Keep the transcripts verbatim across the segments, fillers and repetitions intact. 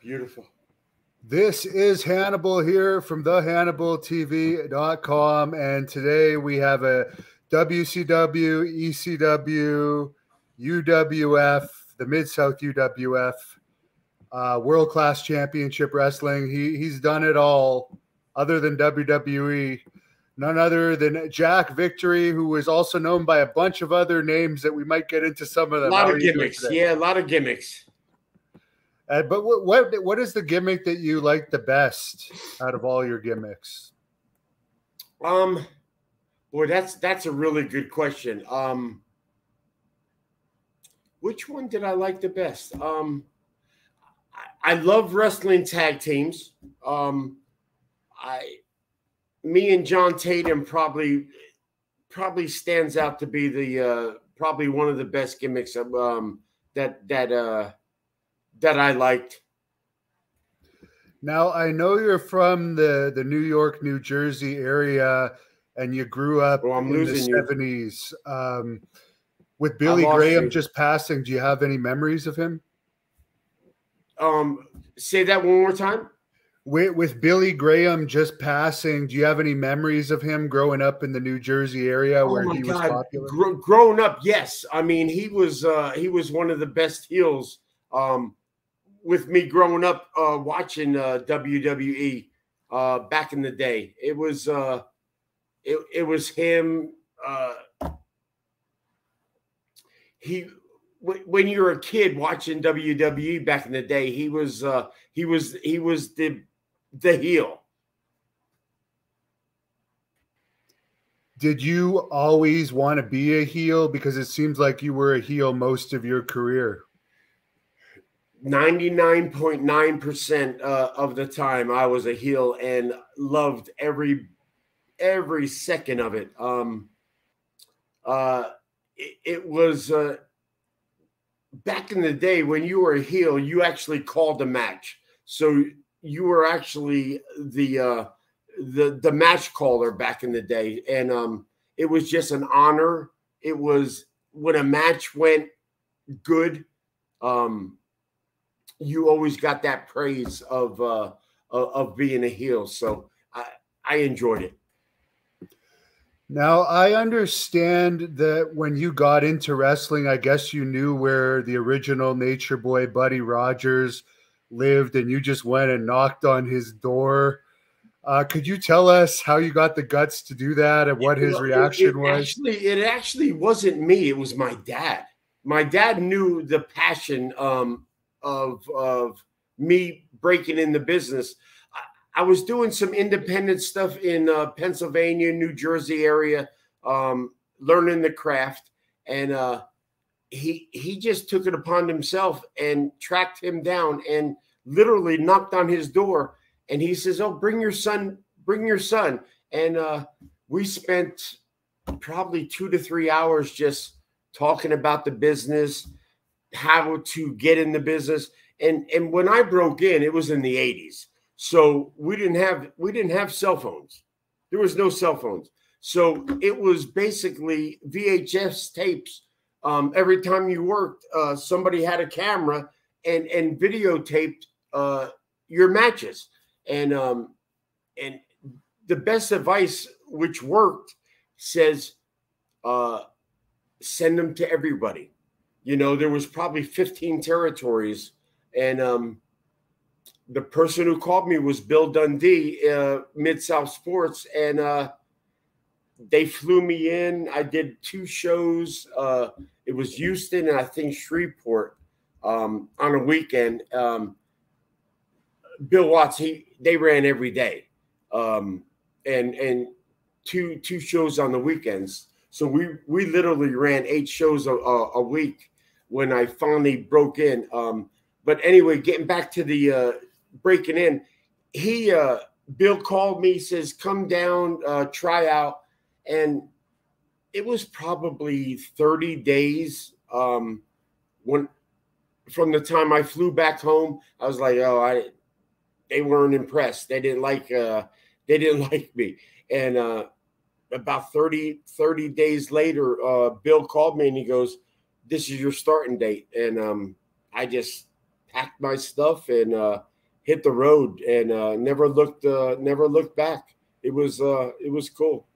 Beautiful. This is Hannibal here from the hannibal t v dot com, and today we have a W C W, E C W, U W F, the Mid-South U W F, uh, world-class championship wrestling. He, he's done it all other than W W E. None other than Jack Victory, who is also known by a bunch of other names that we might get into some of them. A lot How of gimmicks. Yeah, a lot of gimmicks. Uh, but what, what what is the gimmick that you like the best out of all your gimmicks? Um, boy, that's that's a really good question. Um, which one did I like the best? Um, I, I love wrestling tag teams. Um, I, me and John Tatum probably probably stands out to be the uh, probably one of the best gimmicks of, um, that that. Uh, that I liked. Now, I know you're from the, the New York, New Jersey area, and you grew up well, I'm in the seventies. Um, with Billy Graham you. just passing, do you have any memories of him? Um, say that one more time. With, with Billy Graham just passing, do you have any memories of him growing up in the New Jersey area oh where he God. was popular? Gr- growing up, yes. I mean, he was uh, he was one of the best heels. Um, with me growing up, uh, watching uh, W W E uh, back in the day, it was uh, it, it was him. Uh, he w- when you were a kid watching W W E back in the day, he was uh, he was he was the the heel. Did you always want to be a heel? Because it seems like you were a heel most of your career. ninety-nine point nine percent uh, of the time I was a heel and loved every every second of it. Um, uh, it, it was uh, back in the day when you were a heel, you actually called the match. So you were actually the uh, the the match caller back in the day, and um, it was just an honor. It was when a match went good. Um, you always got that praise of, uh, of being a heel. So I, I enjoyed it. Now I understand that when you got into wrestling, I guess you knew where the original Nature Boy Buddy Rogers lived and you just went and knocked on his door. Uh, could you tell us how you got the guts to do that and what it, his reaction it, it was? Actually, it actually wasn't me. It was my dad. My dad knew the passion, um, Of of me breaking in the business. I, I was doing some independent stuff in uh, Pennsylvania, New Jersey area, um, learning the craft, and uh, he he just took it upon himself and tracked him down and literally knocked on his door. And he says, "Oh, bring your son, bring your son." And uh, we spent probably two to three hours just talking about the business, how to get in the business. And and when I broke in, it was in the eighties. So we didn't have we didn't have cell phones. There was no cell phones. So it was basically V H S tapes. Um, every time you worked, uh, somebody had a camera and and videotaped uh, your matches. And um, and the best advice, which worked, says uh, send them to everybody. You know, there was probably fifteen territories, and um, the person who called me was Bill Dundee, uh, Mid-South Sports, and uh, they flew me in. I did two shows. Uh, it was Houston and I think Shreveport um, on a weekend. Um, Bill Watts, he they ran every day, um, and and two two shows on the weekends. So we we literally ran eight shows a, a, a week when I finally broke in. Um, but anyway, getting back to the uh, breaking in, he uh, Bill called me, says, come down, uh, try out. And it was probably thirty days um, when from the time I flew back home. I was like, oh, I they weren't impressed. They didn't like uh, they didn't like me. And uh, about thirty, thirty days later, uh, Bill called me and he goes, this is your starting date. And um, I just packed my stuff and uh, hit the road and uh, never looked uh, never looked back. It was uh, it was cool.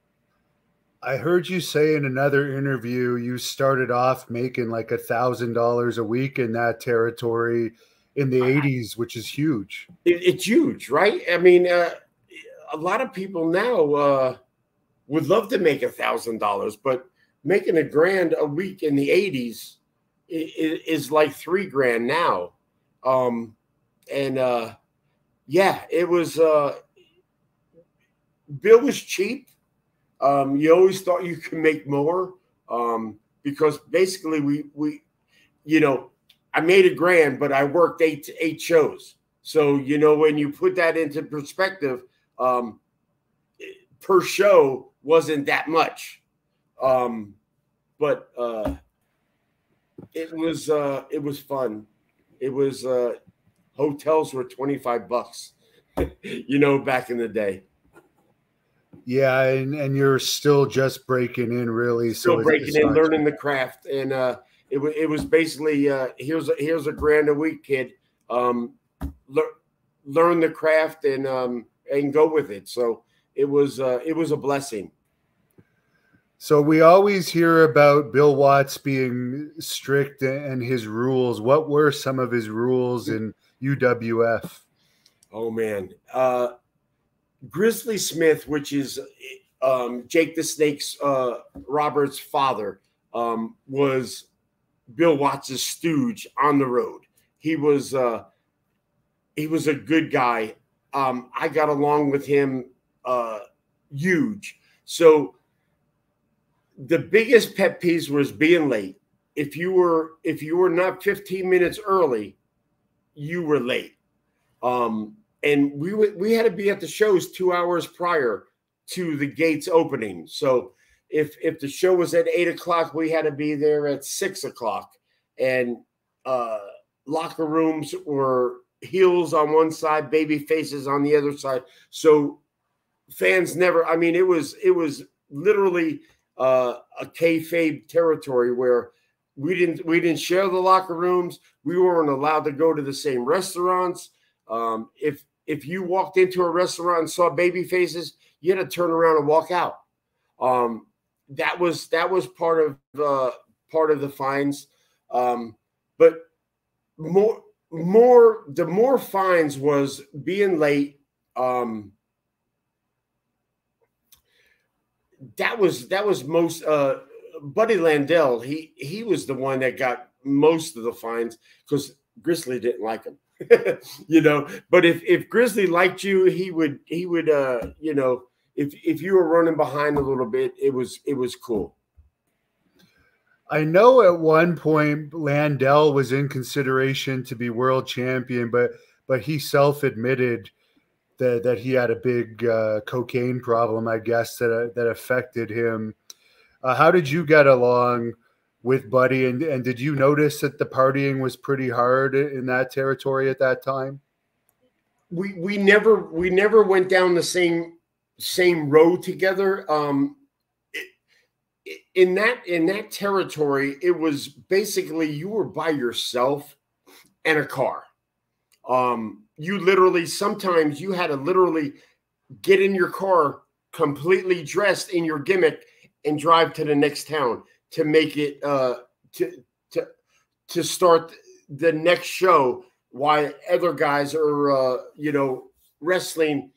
I heard you say in another interview you started off making like a thousand dollars a week in that territory in the eighties, which is huge. It, it's huge, right? I mean, uh, a lot of people now uh, would love to make a thousand dollars, but making a grand a week in the eighties is, is like three grand now. Um, and uh, yeah, it was. Uh, Bill was cheap. Um, you always thought you could make more um, because basically we, we, you know, I made a grand, but I worked eight eight shows. So, you know, when you put that into perspective, um, per show wasn't that much. Um, but uh, it was uh, it was fun. It was uh, hotels were twenty-five bucks, you know, back in the day. Yeah, and, and you're still just breaking in, really. Still so breaking in, learning the craft, and uh, it was it was basically uh, here's a, here's a grand a week, kid. Um, le learn the craft and um, and go with it. So it was uh, it was a blessing. So we always hear about Bill Watts being strict and his rules. What were some of his rules in U W F? Oh man. Uh, Grizzly Smith, which is um, Jake the Snake's uh, Robert's father, um, was Bill Watts' stooge on the road. He was uh, he was a good guy. Um, I got along with him uh, huge. So the biggest pet peeve was being late. If you were if you were not fifteen minutes early, you were late. Um, And we we had to be at the shows two hours prior to the gates opening. So if if the show was at eight o'clock, we had to be there at six o'clock. And uh, locker rooms were heels on one side, baby faces on the other side. So fans never. I mean, it was it was literally uh, a kayfabe territory where we didn't we didn't share the locker rooms. We weren't allowed to go to the same restaurants. Um, if If you walked into a restaurant and saw baby faces, you had to turn around and walk out. Um, that was that was part of uh, part of the fines, um, but more more the more fines was being late. Um, that was that was most uh, Buddy Landell. He he was the one that got most of the fines because Grizzly didn't like him. You know, but if if Grizzly liked you, he would he would uh you know, if if you were running behind a little bit, it was it was cool. I know at one point Landell was in consideration to be world champion, but but he self-admitted that that he had a big uh cocaine problem, I guess, that uh, that affected him. Uh, how did you get along with Buddy, and, and did you notice that the partying was pretty hard in that territory at that time? We we never we never went down the same same road together. Um, it, in that in that territory, it was basically you were by yourself and a car. Um, you literally sometimes you had to literally get in your car completely dressed in your gimmick and drive to the next town to make it uh, to to to start the next show, while other guys are uh, you know, wrestling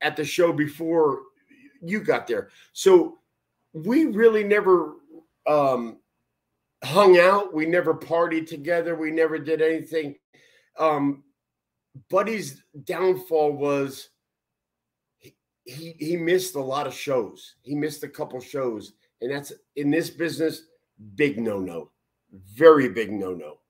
at the show before you got there. So we really never um, hung out. We never partied together. We never did anything. Um, Buddy's downfall was he he missed a lot of shows. He missed a couple shows. And that's, in this business, big no-no, very big no-no.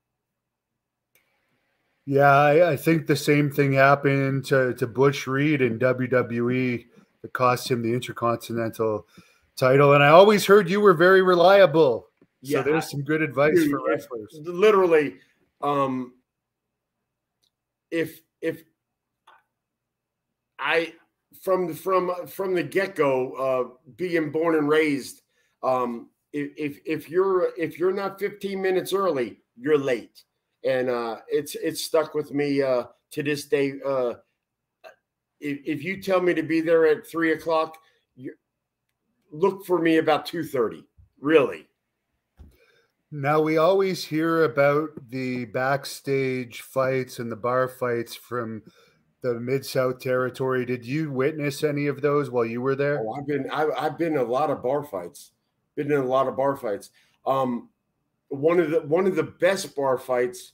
Yeah, I, I think the same thing happened to, to Butch Reed in W W E that cost him the Intercontinental title. And I always heard you were very reliable. So yeah, there's some good advice dude, for wrestlers. Literally, um, if if I from from from the get-go, uh, being born and raised. Um, if, if you're, if you're not fifteen minutes early, you're late. And, uh, it's, it's stuck with me, uh, to this day. Uh, if, if you tell me to be there at three o'clock, you, look for me about two thirty, really. Now, we always hear about the backstage fights and the bar fights from the Mid-South Territory. Did you witness any of those while you were there? Oh, I've been I, I've been in a lot of bar fights. Been in a lot of bar fights. Um, one of the one of the best bar fights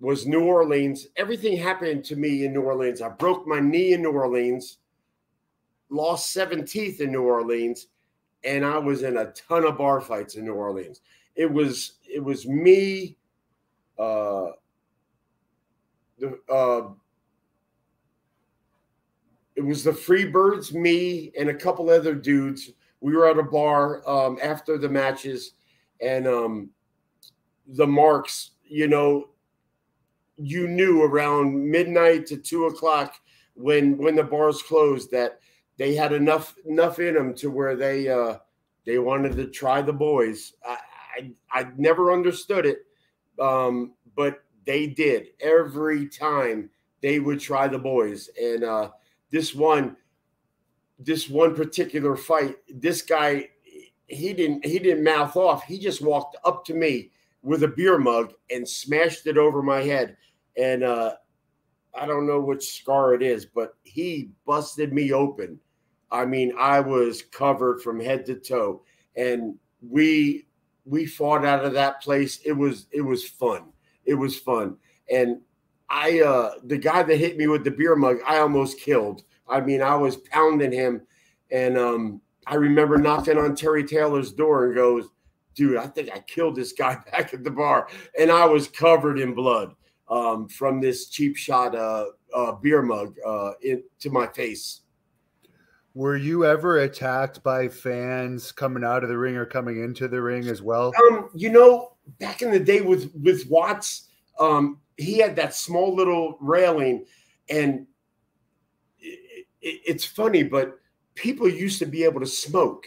was New Orleans. Everything happened to me in New Orleans. I broke my knee in New Orleans, lost seven teeth in New Orleans, and I was in a ton of bar fights in New Orleans. It was it was me, uh, the uh, it was the Freebirds, me, and a couple other dudes. We were at a bar um, after the matches, and um, the marks. You know, you knew around midnight to two o'clock when when the bars closed that they had enough enough in them to where they uh, they wanted to try the boys. I, I, I never understood it, um, but they did. Every time they would try the boys. And uh, this one, this one particular fight, this guy, he didn't, he didn't mouth off. He just walked up to me with a beer mug and smashed it over my head. And uh, I don't know which scar it is, but he busted me open. I mean, I was covered from head to toe, and we... we fought out of that place. It was, it was fun. It was fun. And I, uh, the guy that hit me with the beer mug, I almost killed. I mean, I was pounding him. And um, I remember knocking on Terry Taylor's door and goes, dude, I think I killed this guy back at the bar. And I was covered in blood um, from this cheap shot uh, uh, beer mug uh, in, to my face. Were you ever attacked by fans coming out of the ring or coming into the ring as well? Um, you know, back in the day with, with Watts, um, he had that small little railing. And it, it, it's funny, but people used to be able to smoke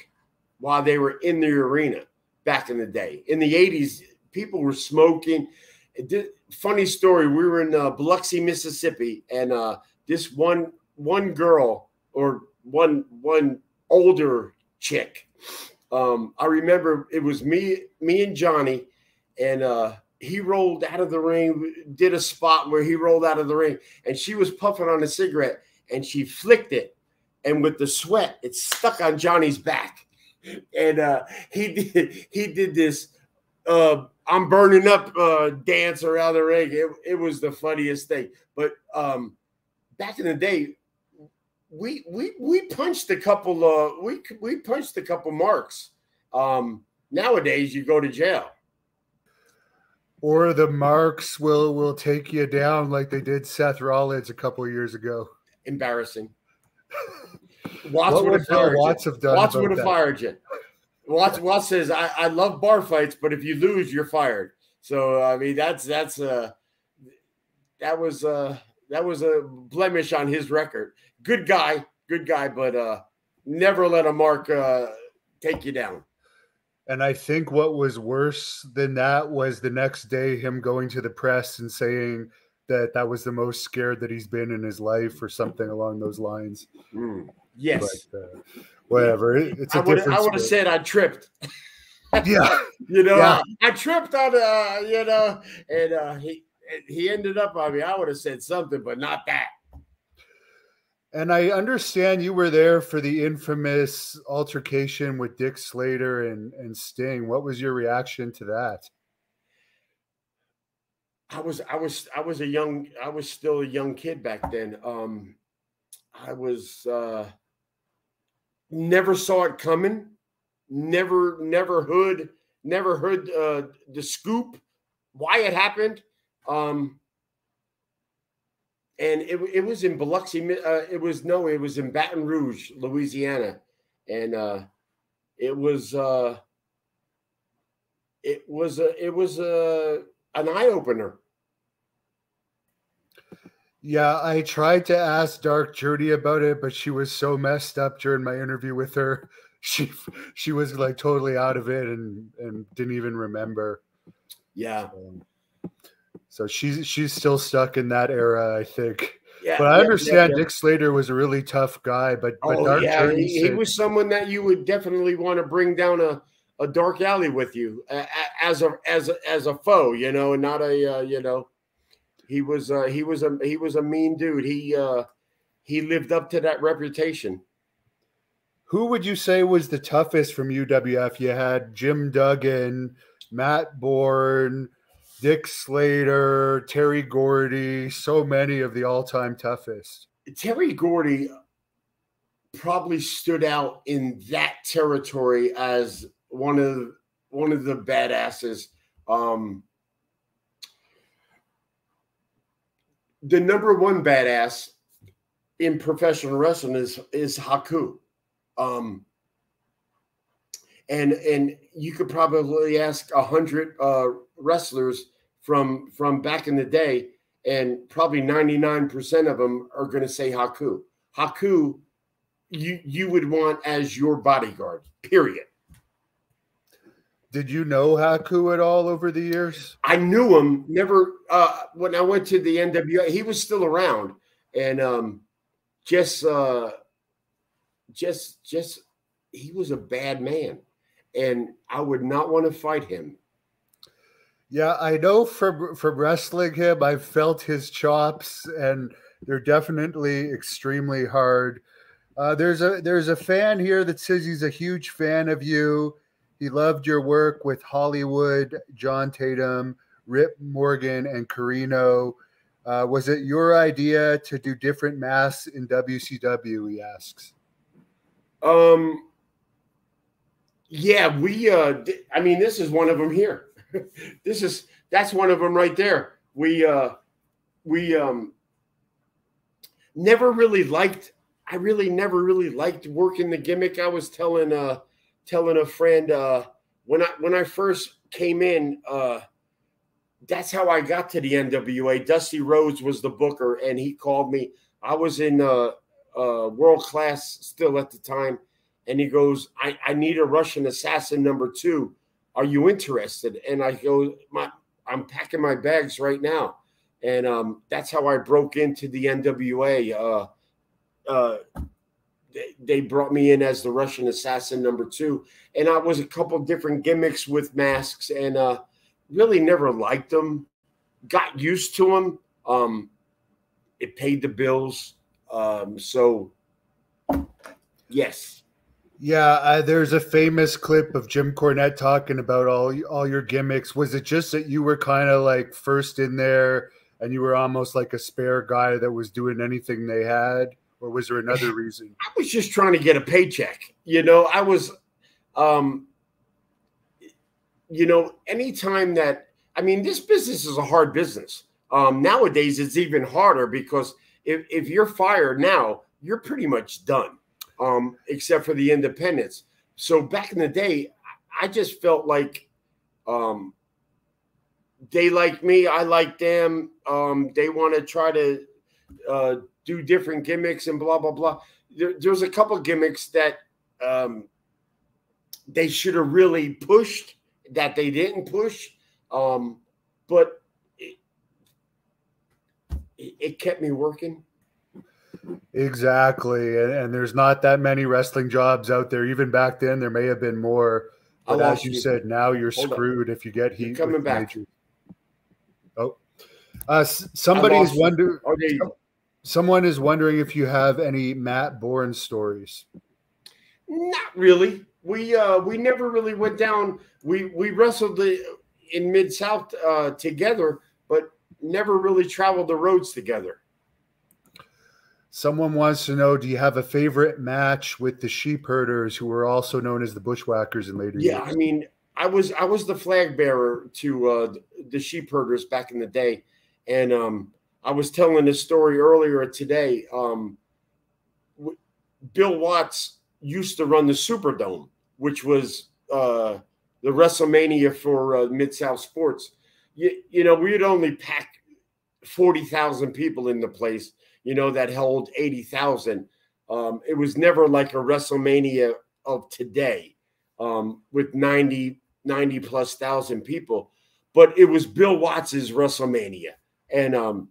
while they were in the arena back in the day. In the eighties, people were smoking. It did, funny story, we were in uh, Biloxi, Mississippi, and uh, this one one girl or – One one older chick. Um, I remember it was me, me and Johnny, and uh, he rolled out of the ring, did a spot where he rolled out of the ring, and she was puffing on a cigarette, and she flicked it, and with the sweat, it stuck on Johnny's back, and uh, he did he did this uh, "I'm burning up" uh, dance around the ring. It, it was the funniest thing. But um, back in the day, We we we punched a couple. Uh, we we punched a couple marks. Um, nowadays, you go to jail, or the marks will will take you down like they did Seth Rollins a couple of years ago. Embarrassing. Watts would have fired you. Watts would have fired you. Watts Watts says, I, "I love bar fights, but if you lose, you're fired." So I mean, that's that's uh that was uh that was a blemish on his record. Good guy, good guy, but uh, never let a mark uh, take you down. And I think what was worse than that was the next day him going to the press and saying that that was the most scared that he's been in his life or something along those lines. Mm. Yes. But, uh, whatever. It, it's a I would have said I tripped. Yeah. You know, yeah. I, I tripped on, uh, you know, and uh, he, he ended up, I mean, I would have said something, but not that. And I understand you were there for the infamous altercation with Dick Slater and, and Sting. What was your reaction to that? I was I was I was a young I was still a young kid back then. Um, I was uh, never saw it coming. Never never heard never heard uh, the scoop, why it happened. Um, And it, it was in Biloxi. Uh, it was no, it was in Baton Rouge, Louisiana, and uh, it was uh, it was a, it was a, an eye opener. Yeah, I tried to ask Dark Judy about it, but she was so messed up during my interview with her. She she was like totally out of it and and didn't even remember. Yeah. Um, So she's she's still stuck in that era, I think. Yeah, but I yeah, understand yeah, yeah. Dick Slater was a really tough guy, but, but oh, Dark yeah, he, he was someone that you would definitely want to bring down a, a dark alley with you uh, as a as a, as a foe, you know, and not a uh, you know. He was uh, he was a he was a mean dude. He uh, he lived up to that reputation. Who would you say was the toughest from U W F? You had Jim Duggan, Matt Bourne, Dick Slater, Terry Gordy, so many of the all-time toughest. Terry Gordy probably stood out in that territory as one of one of the badasses. Um, the number one badass in professional wrestling is is Haku. Um, and and you could probably ask a hundred uh, wrestlers from from back in the day, and probably ninety-nine percent of them are going to say Haku. Haku, you you would want as your bodyguard. Period. Did you know Haku at all over the years? I knew him. Never uh, when I went to the N W A, he was still around, and um, just. Uh, Just, just, he was a bad man, and I would not want to fight him. Yeah, I know from from wrestling him, I've felt his chops, and they're definitely extremely hard. Uh, there's a there's a fan here that says he's a huge fan of you. He loved your work with Hollywood, John Tatum, Rip Morgan, and Carino. Uh, was it your idea to do different masks in W C W? He asks. Um, yeah, we, uh, I mean, this is one of them here. this is, that's one of them right there. We, uh, we, um, never really liked, I really never really liked working the gimmick. I was telling, uh, telling a friend, uh, when I, when I first came in, uh, that's how I got to the N W A. Dusty Rhodes was the booker, and he called me. I was in, uh, Uh, world class still at the time, and he goes, I, I need a Russian Assassin number two. Are you interested? And I go, my, I'm packing my bags right now. And um, that's how I broke into the N W A. Uh, uh, they, they brought me in as the Russian Assassin number two, and I was a couple different gimmicks with masks, and uh, really never liked them. Got used to them. Um, it paid the bills. Um, so yes. Yeah. Uh, there's a famous clip of Jim Cornette talking about all, all your gimmicks. Was it just that you were kind of like first in there and you were almost like a spare guy that was doing anything they had, or was there another reason? I was just trying to get a paycheck. You know, I was, um, you know, anytime that, I mean, this business is a hard business. Um, nowadays it's even harder because If, if you're fired now, you're pretty much done, um, except for the independents. So back in the day, I just felt like um, they like me, I like them. Um, they want to try to uh, do different gimmicks and blah, blah, blah. There, there's a couple gimmicks that um, they should have really pushed that they didn't push. Um, but it kept me working. Exactly. And, and there's not that many wrestling jobs out there. Even back then, there may have been more. But as you, you said, now you're Hold screwed up. If you get heat. You're coming back. Major. Oh, uh, somebody's wondering. Okay. Someone is wondering if you have any Matt Bourne stories. Not really. We uh, we never really went down. We we wrestled the, in Mid-South uh, together, but never really traveled the roads together. Someone wants to know, do you have a favorite match with the Sheep Herders, who were also known as the Bushwhackers in later yeah, years? Yeah, I mean, I was I was the flag bearer to uh, the Sheep Herders back in the day. And um, I was telling this story earlier today. Um, Bill Watts used to run the Superdome, which was uh, the WrestleMania for uh, Mid-South Sports. You, you know, we would only pack forty thousand people in the place, you know, that held eighty thousand. Um, it was never like a WrestleMania of today um, with ninety, ninety plus thousand people. but it was Bill Watts' WrestleMania. And um,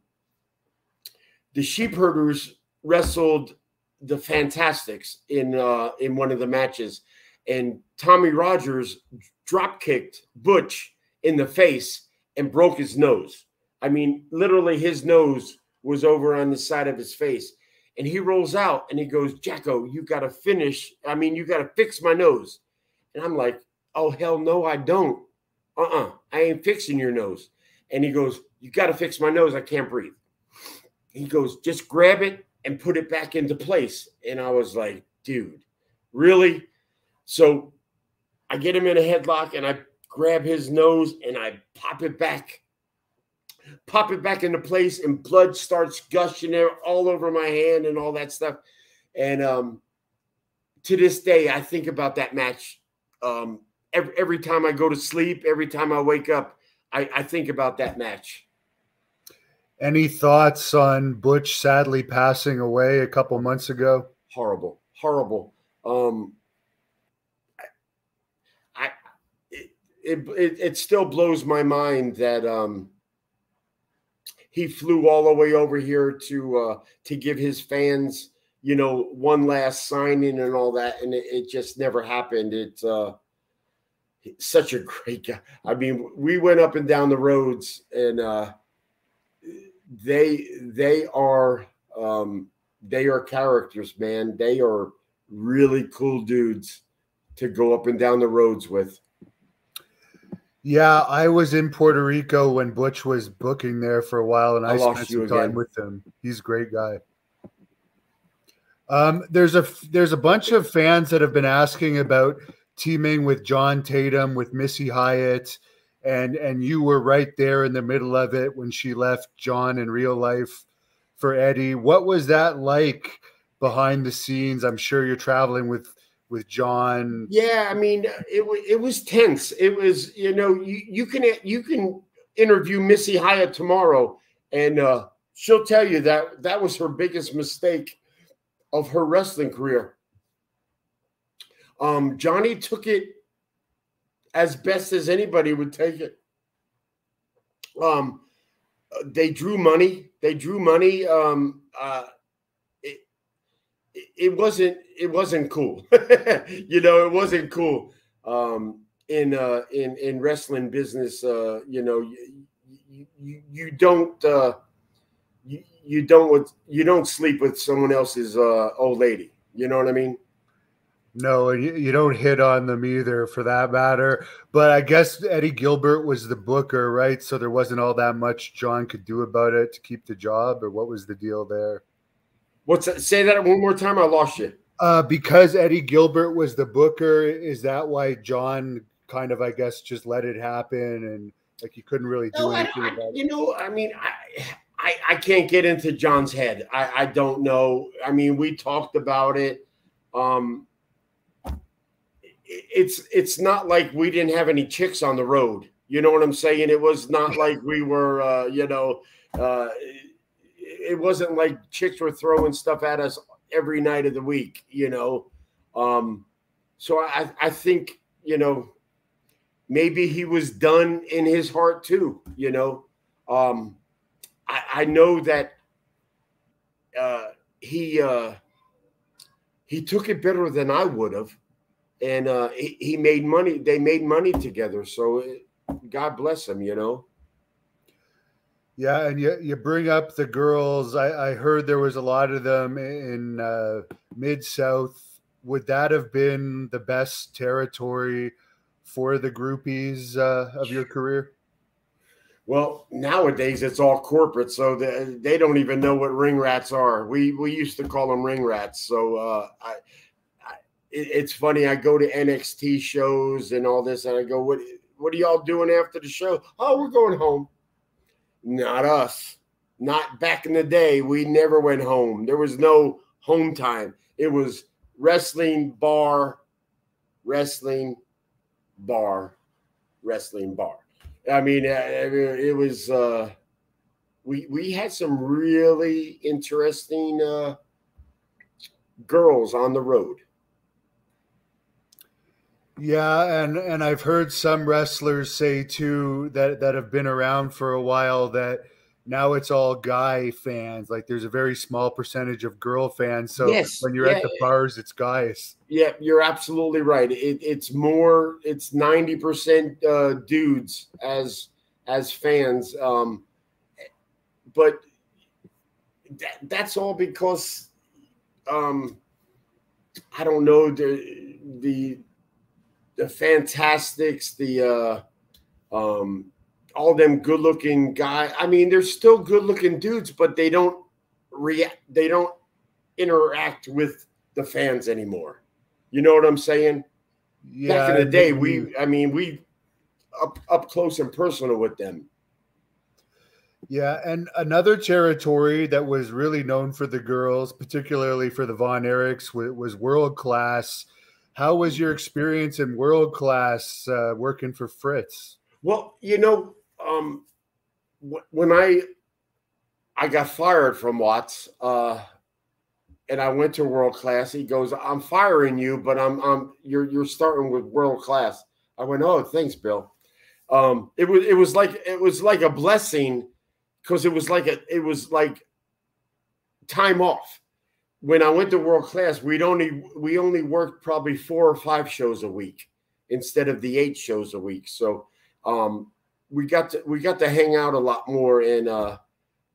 the Sheep Herders wrestled the Fantastics in uh, in one of the matches, and Tommy Rogers drop-kicked Butch in the face and broke his nose. I mean, literally his nose was over on the side of his face. And he rolls out and he goes, Jacko, you got to finish. I mean, you got to fix my nose. And I'm like, oh, hell no, I don't. Uh-uh, I ain't fixing your nose. And he goes, you got to fix my nose. I can't breathe. He goes, just grab it and put it back into place. And I was like, dude, really? So I get him in a headlock and I grab his nose and I pop it back. Pop it back into place, and blood starts gushing all over my hand and all that stuff. And um, to this day, I think about that match. Um, every, every time I go to sleep, every time I wake up, I, I think about that match. Any thoughts on Butch sadly passing away a couple months ago? Horrible, horrible. Um, I, it, it, it still blows my mind that um, he flew all the way over here to uh, to give his fans, you know, one last signing and all that, and it, it just never happened. It's uh, such a great guy. I mean, we went up and down the roads, and uh, they they are um, they are characters, man. They are really cool dudes to go up and down the roads with. Yeah, I was in Puerto Rico when Butch was booking there for a while, and I, I spent some time again. with him. He's a great guy. Um, there's a there's a bunch of fans that have been asking about teaming with John Tatum, with Missy Hyatt, and and you were right there in the middle of it when she left John in real life for Eddie. What was that like behind the scenes? I'm sure you're traveling with. With John, yeah, I mean, it it was tense. It was, you know, you you can you can interview Missy Hyatt tomorrow, and uh, she'll tell you that that was her biggest mistake of her wrestling career. Um, Johnny took it as best as anybody would take it. Um, they drew money. They drew money. Um, uh, It wasn't. It wasn't cool. You know, it wasn't cool um, in uh, in in wrestling business. Uh, you know, you you, you don't uh, you, you don't you don't sleep with someone else's uh, old lady. You know what I mean? No, you, you don't hit on them either, for that matter. But I guess Eddie Gilbert was the booker, right? So there wasn't all that much John could do about it to keep the job, or what was the deal there? What's that? Say that one more time. I lost you. Uh, because Eddie Gilbert was the booker, is that why John kind of, I guess, just let it happen and like you couldn't really do no, anything I, I, about it? You know, I mean, I, I I can't get into John's head. I, I don't know. I mean, we talked about it. Um, it's it's not like we didn't have any chicks on the road. You know what I'm saying? It was not like we were, uh, you know. Uh, It wasn't like chicks were throwing stuff at us every night of the week, you know? Um, so I, I think, you know, maybe he was done in his heart too, you know? Um, I, I know that uh, he, uh, he took it better than I would have. And uh, he, he made money. They made money together. So it, God bless him, you know? Yeah, and you, you bring up the girls. I, I heard there was a lot of them in uh, Mid-South. Would that have been the best territory for the groupies uh, of your career? Well, nowadays it's all corporate, so they, they don't even know what ring rats are. We we used to call them ring rats. So uh, I, I, it's funny. I go to N X T shows and all this, and I go, "What what are y'all doing after the show?" "Oh, we're going home." Not us. Not back in the day. We never went home. There was no home time. It was wrestling bar, wrestling bar, wrestling bar. I mean, it was. Uh, we we had some really interesting uh, girls on the road. Yeah, and and I've heard some wrestlers say too that that have been around for a while that now it's all guy fans. Like there's a very small percentage of girl fans. So yes, when you're yeah, at the bars, it's guys. Yeah, you're absolutely right. It, it's more. It's ninety percent uh, dudes as as fans. Um, but that, that's all because um, I don't know the the the Fantastics, the uh, um. all them good-looking guys. I mean, they're still good-looking dudes, but they don't react. They don't interact with the fans anymore. You know what I'm saying? Yeah, back in the day, we. I mean, we up up close and personal with them. Yeah, and another territory that was really known for the girls, particularly for the Von Erichs, was World Class. How was your experience in World Class uh, working for Fritz? Well, you know. Um, when I I got fired from Watts, uh, and I went to World Class, he goes, "I'm firing you, but I'm I'm you're you're starting with World Class." I went, "Oh, thanks, Bill." Um, it was it was like it was like a blessing because it was like a it was like time off. When I went to World Class, we'd only we only worked probably four or five shows a week instead of the eight shows a week, so. Um, we got to, we got to hang out a lot more and, uh,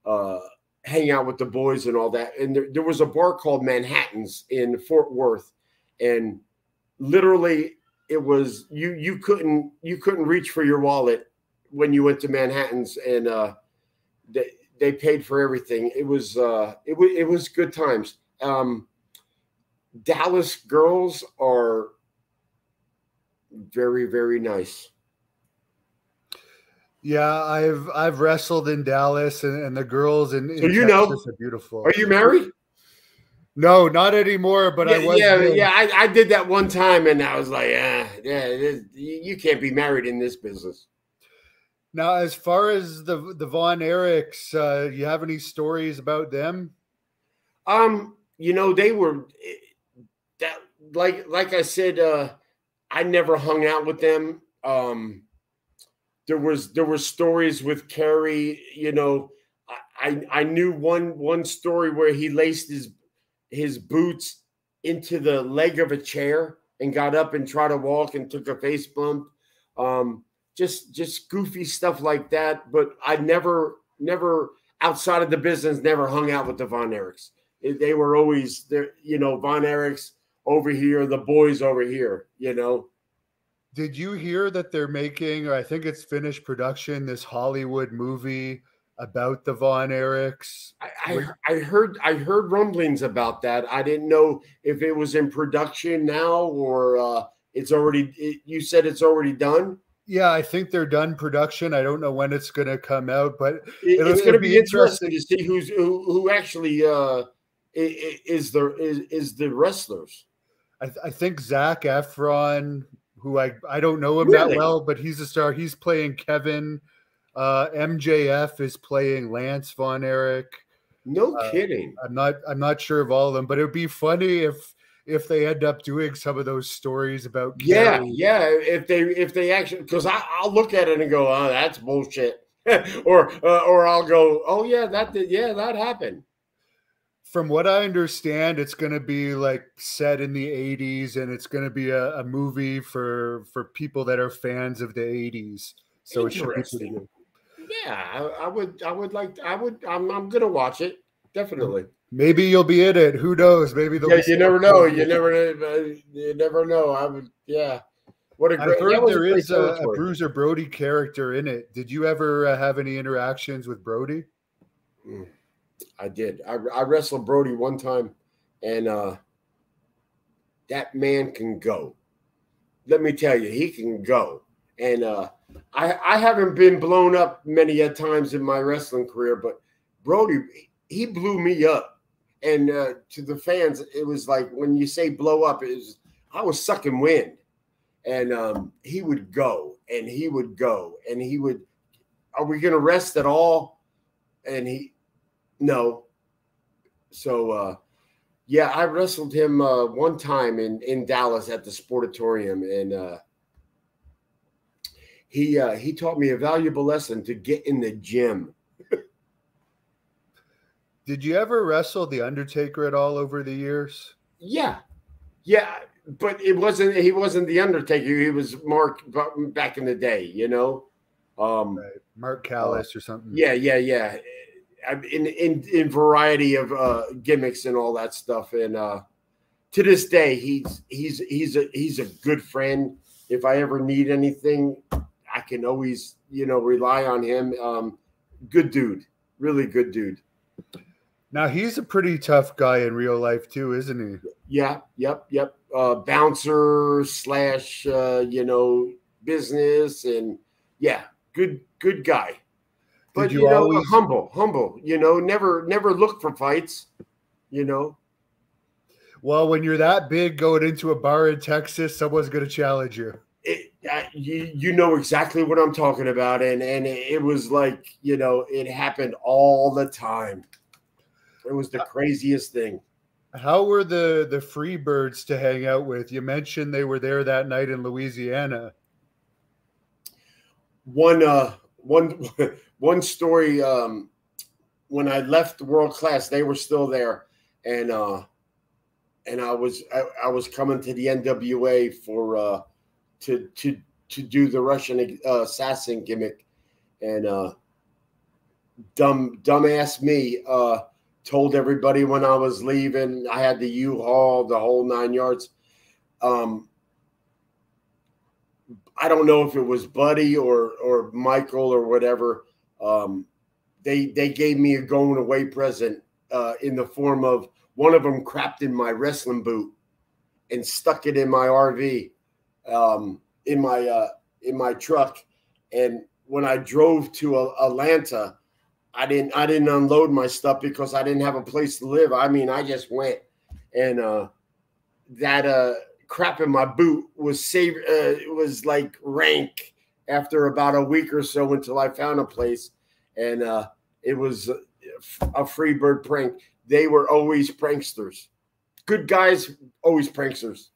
uh, hang out with the boys and all that. And there, there was a bar called Manhattan's in Fort Worth, and literally it was, you, you couldn't, you couldn't reach for your wallet when you went to Manhattan's, and, uh, they, they paid for everything. It was, uh, it was, it was good times. Um, Dallas girls are very, very nice. Yeah, I've I've wrestled in Dallas, and, and the girls in, in so you Texas know. are beautiful. Are you married? No, not anymore. But yeah, I was. Yeah, married. yeah. I, I did that one time, and I was like, ah, yeah, this, you can't be married in this business. Now, as far as the the Von Erichs, uh, you have any stories about them? Um, you know, they were that like like I said, uh, I never hung out with them. Um. There was there were stories with Kerry, you know. I I knew one one story where he laced his his boots into the leg of a chair and got up and tried to walk and took a face bump. Um, just just goofy stuff like that. But I never never outside of the business never hung out with the Von Erichs. They were always there, you know. Von Erichs over here, the boys over here, you know. Did you hear that they're making, or I think it's finished production, this Hollywood movie about the Von Erichs? I, I, I heard I heard rumblings about that. I didn't know if it was in production now or uh, it's already, it, you said it's already done? Yeah, I think they're done production. I don't know when it's going to come out, but it, it's going to be interesting. interesting to see who's, who, who actually uh, is, the, is, is the wrestlers. I, th I think Zac Efron... who I, I don't know him really? that well, but he's a star. He's playing Kevin. Uh, M J F is playing Lance Von Erich. No uh, kidding. I'm not I'm not sure of all of them, but it would be funny if if they end up doing some of those stories about yeah Carrie. yeah if they if they actually because I I'll look at it and go, oh, that's bullshit, or uh, or I'll go, oh yeah, that did, yeah that happened. From what I understand, it's going to be like set in the eighties, and it's going to be a, a movie for for people that are fans of the eighties. So it should be pretty good. Yeah, I, I would, I would like, I would, I'm, I'm going to watch it definitely. Maybe you'll be in it. Who knows? Maybe yeah, you never know. You never, you never know. I would, yeah. What a great. I heard there is a, a Bruiser Brody character in it. Did you ever uh, have any interactions with Brody? Mm. I did. I, I wrestled Brody one time, and uh, that man can go. Let me tell you, he can go. And uh, I, I haven't been blown up many a times in my wrestling career, but Brody, he blew me up. And uh, to the fans, it was like when you say blow up, it was, I was sucking wind. And um, he would go, and he would go, and he would, are we going to rest at all? And he... No. So, uh, Yeah, I wrestled him uh, one time in, in Dallas at the Sportatorium, and uh, he uh, he taught me a valuable lesson to get in the gym. Did you ever wrestle The Undertaker at all over the years? Yeah, yeah, but it wasn't he wasn't The Undertaker. He was Mark back in the day, you know, um, right. Mark Callis uh, or something. Yeah, yeah, yeah. In, in in variety of uh, gimmicks and all that stuff, and uh, to this day, he's he's he's a he's a good friend. If I ever need anything, I can always you know rely on him. Um, good dude, really good dude. Now he's a pretty tough guy in real life too, isn't he? Yeah, yep, yep. Uh, bouncer slash uh, you know business, and yeah, good good guy. But you, you know, always... humble, humble, you know, never, never look for fights, you know. Well, when you're that big going into a bar in Texas, someone's going to challenge you. It, uh, you. You know exactly what I'm talking about. And, and it was like, you know, it happened all the time. It was the craziest thing. How were the, the Freebirds to hang out with? You mentioned they were there that night in Louisiana. One, uh, One one story, um, when I left World Class, they were still there, and uh, and I was I, I was coming to the N W A for uh, to to to do the Russian uh, Assassin gimmick, and uh, dumb dumbass me uh, told everybody when I was leaving. I had the U-Haul, the whole nine yards. Um, I don't know if it was Buddy or or Michael or whatever. Um, they they gave me a going away present uh, in the form of one of them crapped in my wrestling boot and stuck it in my R V, um, in my uh, in my truck. And when I drove to uh, Atlanta, I didn't I didn't unload my stuff because I didn't have a place to live. I mean, I just went, and uh, that. Uh, crap in my boot was save uh, it was like rank after about a week or so until I found a place, and uh it was a Freebird prank. They were always pranksters, good guys, always pranksters.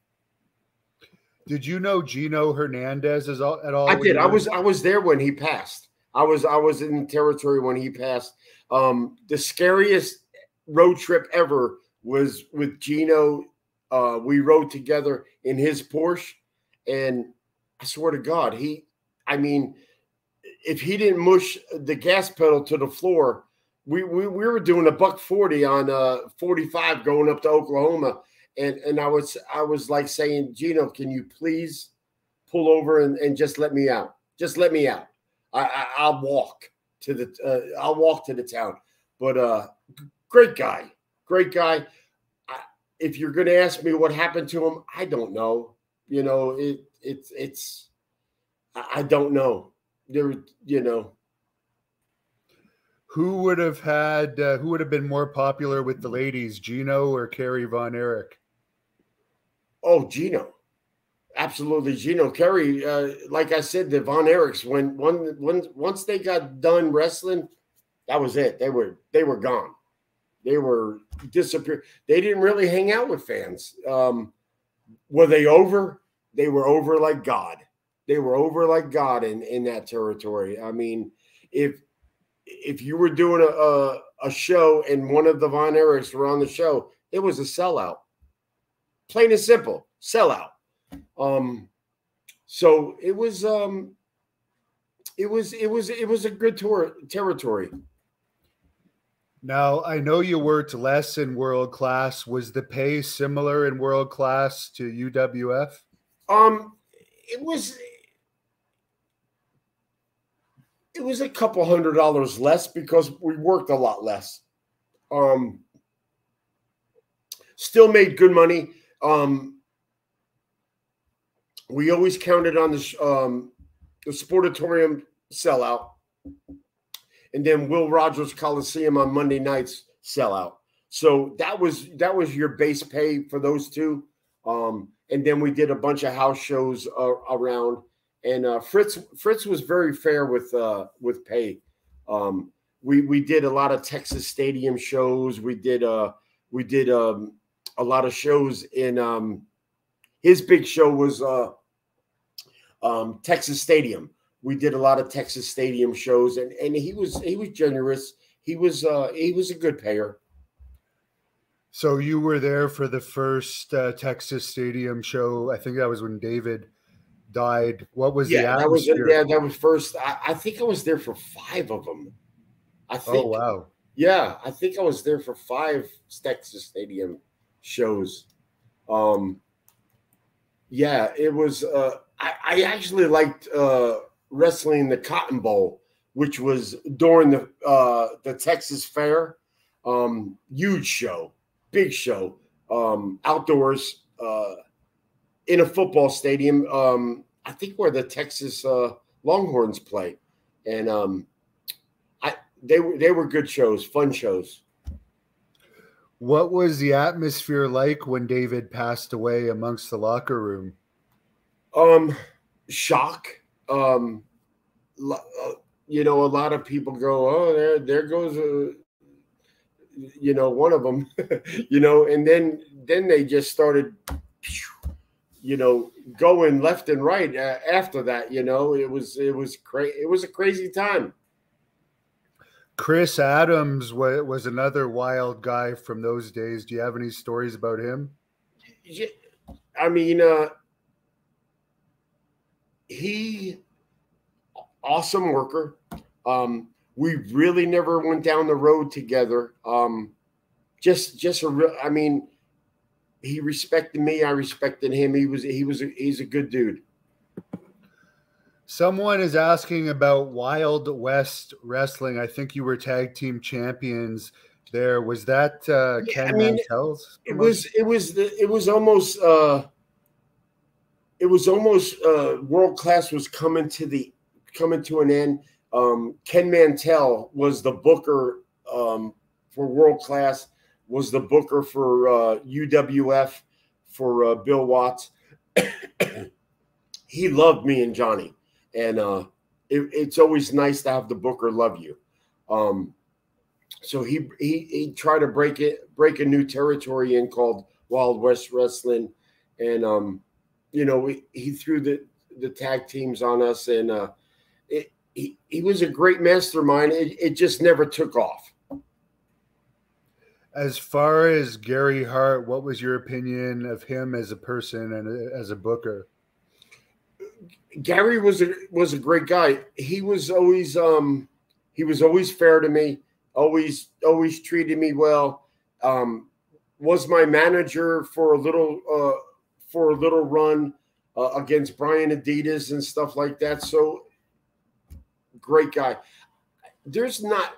Did you know Gino Hernandez is all, at all? I did. I was I was there when he passed. I was I was in the territory when he passed. Um the scariest road trip ever was with Gino. Uh, we rode together in his Porsche, and I swear to God, he, I mean, if he didn't mush the gas pedal to the floor, we we, we were doing a buck forty on uh, forty-five going up to Oklahoma, and and I was I was like saying, Gino, can you please pull over and, and just let me out? Just let me out. I, I I'll walk to the uh, I'll walk to the town. But uh, great guy, great guy. If you're going to ask me what happened to him, I don't know. You know, it, it's, it's, I don't know. There, you know. Who would have had, uh, who would have been more popular with the ladies, Gino or Kerry Von Erich? Oh, Gino. Absolutely, Gino. Kerry, uh, like I said, the Von Erichs, when, when, when, once they got done wrestling, that was it. They were, they were gone. They were disappeared. They didn't really hang out with fans. Um, were they over? They were over like God. They were over like God in, in that territory. I mean, if if you were doing a, a, a show and one of the Von Erichs were on the show, it was a sellout. Plain and simple, sellout. Um, so it was um, it was it was it was a good tour territory. Now, I know you worked less in World Class. Was the pay similar in World Class to U W F? Um, it was it was a couple hundred dollars less because we worked a lot less. Um, still made good money. Um, we always counted on the, um, the Sportatorium sellout. And then Will Rogers Coliseum on Monday nights sell out. So that was that was your base pay for those two. Um, and then we did a bunch of house shows uh, around. And uh, Fritz Fritz was very fair with uh, with pay. Um, we we did a lot of Texas stadium shows. We did uh, we did um, a lot of shows in um, his big show was uh, um, Texas Stadium. We did a lot of Texas Stadium shows, and and he was he was generous. He was uh, he was a good payer. So you were there for the first uh, Texas Stadium show. I think that was when David died. What was yeah, the atmosphere? Yeah, that was yeah, that was first. I, I think I was there for five of them. I think. Oh wow. Yeah, I think I was there for five Texas Stadium shows. Um, yeah, it was. Uh, I, I actually liked uh, wrestling the Cotton Bowl, which was during the uh, the Texas Fair. Um, huge show, big show, um, outdoors uh, in a football stadium. Um, I think where the Texas uh, Longhorns play, and um, I they were they were good shows, fun shows. What was the atmosphere like when David passed away amongst the locker room? Um, shock. Um, you know, a lot of people go, "Oh, there, there goes a." You know, one of them, you know, and then then they just started, you know, going left and right after that. You know, it was it was crazy. It was a crazy time. Chris Adams was another wild guy from those days. Do you have any stories about him? I mean, uh, he awesome worker. Um, We really never went down the road together. Um, just, just a real. I mean, he respected me. I respected him. He was, he was, a, he's a good dude. Someone is asking about Wild West Wrestling. I think you were tag team champions there. Was that uh, Ken yeah, I mean, Mantell's? It was. It was. The, it was almost. Uh, it was almost. Uh, World Class was coming to the coming to an end. Um, Ken Mantell was the booker um, for World Class, was the booker for uh, U W F, for uh, Bill Watts. He loved me and Johnny. And uh, it, it's always nice to have the booker love you. Um, so he, he he tried to break it, break a new territory in called Wild West Wrestling. And, um, you know, we, he threw the, the tag teams on us, and uh, it, He, he was a great mastermind. It, it just never took off. As far as Gary Hart, what was your opinion of him as a person and as a booker? Gary was a, was a great guy. He was always um, he was always fair to me. Always always treated me well. Um, was my manager for a little uh, for a little run uh, against Brian Adidas and stuff like that. So. Great guy. There's not,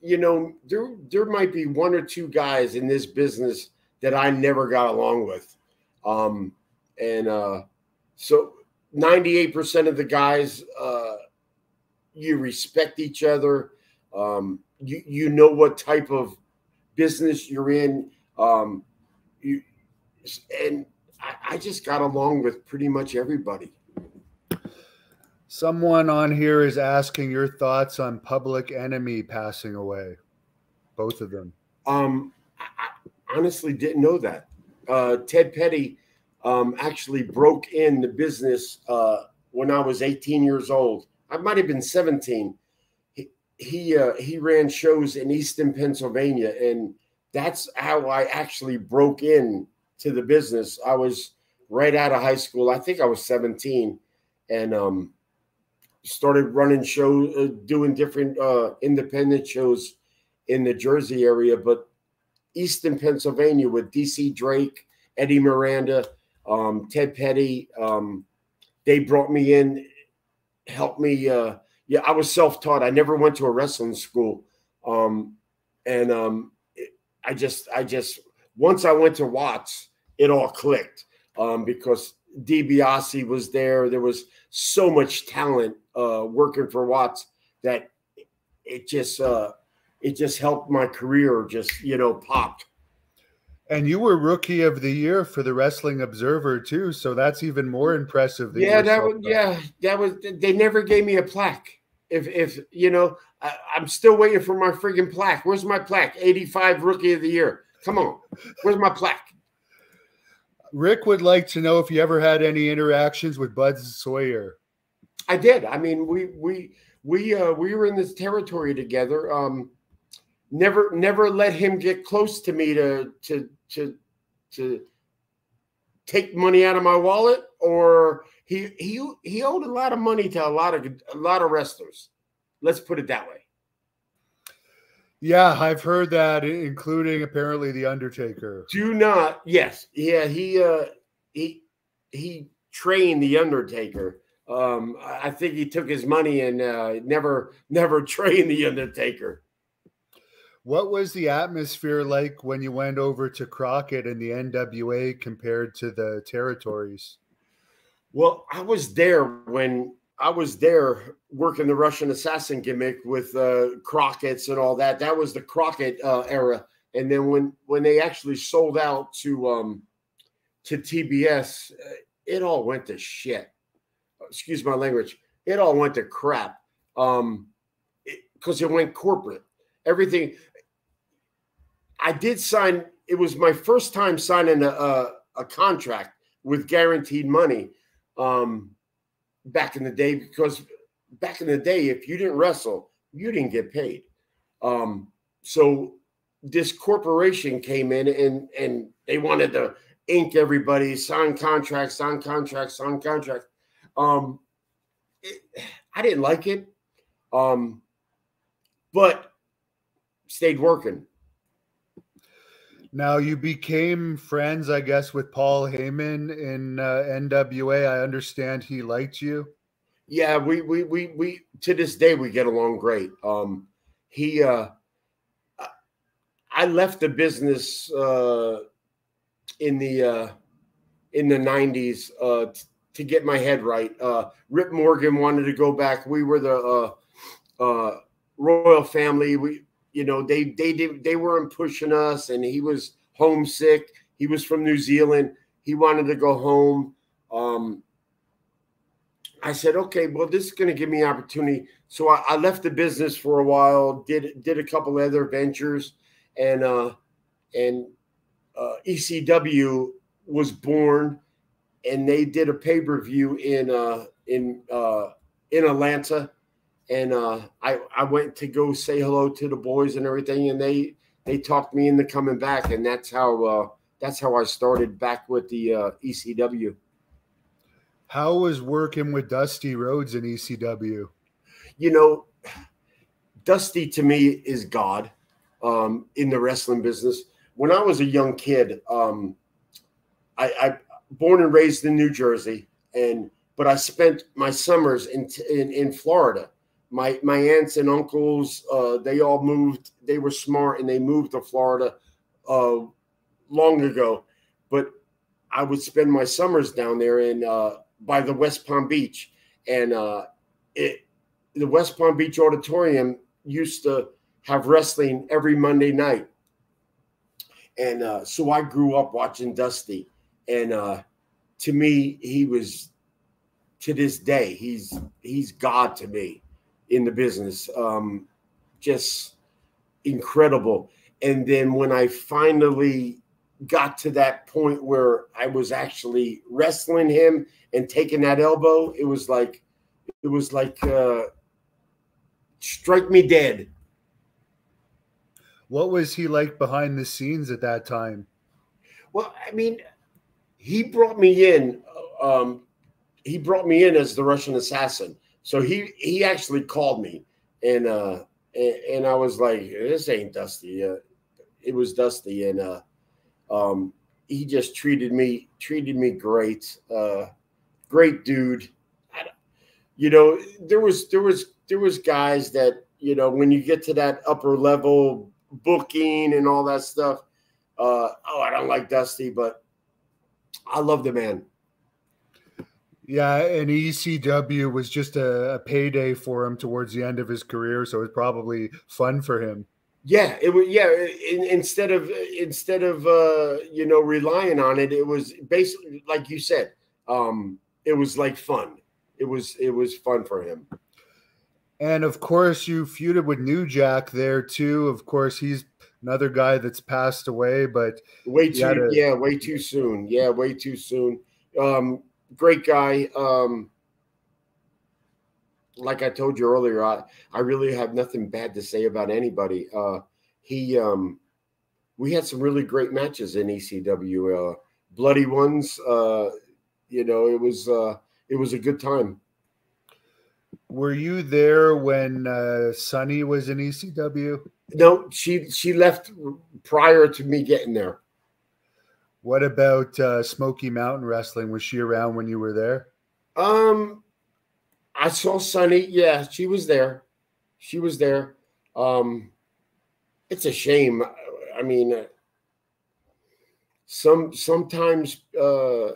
you know, there there might be one or two guys in this business that I never got along with, um, and uh, so ninety-eight percent of the guys, uh, you respect each other. Um, you you know what type of business you're in. Um, you and I, I just got along with pretty much everybody. Someone on here is asking your thoughts on Public Enemy passing away, both of them. Um, I honestly didn't know that. Uh, Ted Petty um, actually broke in the business uh, when I was eighteen years old. I might have been seventeen. He he, uh, he ran shows in Easton, Pennsylvania, and that's how I actually broke in to the business. I was right out of high school. I think I was seventeen, and um. started running shows, uh, doing different uh, independent shows in the Jersey area, but Easton, Pennsylvania, with D C Drake, Eddie Miranda, um, Ted Petty. Um, they brought me in, helped me. Uh, yeah, I was self-taught. I never went to a wrestling school, um, and um, it, I just, I just once I went to Watts, it all clicked um, because DiBiase was there. There was so much talent uh, working for Watts that it just uh, it just helped my career. Just you know, popped. And you were Rookie of the Year for the Wrestling Observer too, so that's even more impressive. Than yeah, that was, yeah, that was. They never gave me a plaque. If if you know, I, I'm still waiting for my friggin' plaque. Where's my plaque? eighty-five Rookie of the Year. Come on, where's my plaque? Rick would like to know if you ever had any interactions with Bud Sawyer. I did. I mean, we we we uh, we were in this territory together. Um, never never let him get close to me to to to to take money out of my wallet. Or he he he owed a lot of money to a lot of a lot of wrestlers. Let's put it that way. Yeah, I've heard that, including apparently the Undertaker. Do not, yes, yeah, he uh, he he trained the Undertaker. Um, I think he took his money and uh, never never trained the Undertaker. What was the atmosphere like when you went over to Crockett and the N W A compared to the territories? Well, I was there when. I was there working the Russian Assassin gimmick with uh, Crockett's and all that. That was the Crockett uh, era. And then when when they actually sold out to um, to T B S, it all went to shit. Excuse my language. It all went to crap um, it, 'cause it went corporate. Everything. I did sign. It was my first time signing a, a, a contract with guaranteed money. Um, Back in the day, because back in the day, if you didn't wrestle, you didn't get paid. Um, so this corporation came in and and they wanted to ink everybody, sign contracts, sign contracts, sign contracts. Um, it, I didn't like it, um, but stayed working. Now, you became friends, I guess, with Paul Heyman in uh, N W A. I understand he liked you. Yeah, we we we we to this day we get along great. Um, he, uh, I left the business uh, in the uh, in the nineties uh, to get my head right. Uh, Rip Morgan wanted to go back. We were the uh, uh, royal family. We. You know, they they did they weren't pushing us, and he was homesick. He was from New Zealand. He wanted to go home. Um, I said, okay, well, this is going to give me an opportunity. So I, I left the business for a while. Did did a couple other ventures, and uh, and uh, E C W was born, and they did a pay per view in uh, in uh, in Atlanta. And uh, I, I went to go say hello to the boys and everything, and they they talked me into coming back, and that's how uh, that's how I started back with the uh, E C W. How was working with Dusty Rhodes in E C W? You know, Dusty to me is God um, in the wrestling business. When I was a young kid, um, I, I born and raised in New Jersey, and but I spent my summers in in, in Florida. My my aunts and uncles, uh, they all moved. They were smart, and they moved to Florida uh, long ago. But I would spend my summers down there in uh, by the West Palm Beach, and uh, it the West Palm Beach Auditorium used to have wrestling every Monday night, and uh, so I grew up watching Dusty. And uh, to me, he was to this day he's he's God to me. In the business, um, just incredible. And then when I finally got to that point where I was actually wrestling him and taking that elbow, it was like, it was like, uh, strike me dead. What was he like behind the scenes at that time? Well, I mean, he brought me in. Um, he brought me in as the Russian Assassin. So he he actually called me, and uh and, and I was like, this ain't Dusty. Uh, it was Dusty, and uh, um, he just treated me treated me great. Uh, great dude. I, you know, there was there was there was guys that, you know, when you get to that upper level booking and all that stuff. Uh, oh, I don't like Dusty, but I love the man. Yeah, and E C W was just a, a payday for him towards the end of his career, so it was probably fun for him. Yeah, it was. Yeah, in, instead of instead of uh, you know, relying on it, it was basically like you said. Um, it was like fun. It was it was fun for him. And of course, you feuded with New Jack there too. Of course, he's another guy that's passed away, but way too a, yeah, way too soon. Yeah, way too soon. Um, great guy. Um, like I told you earlier, I I really have nothing bad to say about anybody. Uh, he um, we had some really great matches in E C W, uh, bloody ones. Uh, you know, it was uh, it was a good time. Were you there when uh, Sunny was in E C W? No, she she left prior to me getting there. What about uh, Smoky Mountain Wrestling? Was she around when you were there? Um, I saw Sunny. Yeah, she was there. She was there. Um, it's a shame. I mean, some sometimes uh,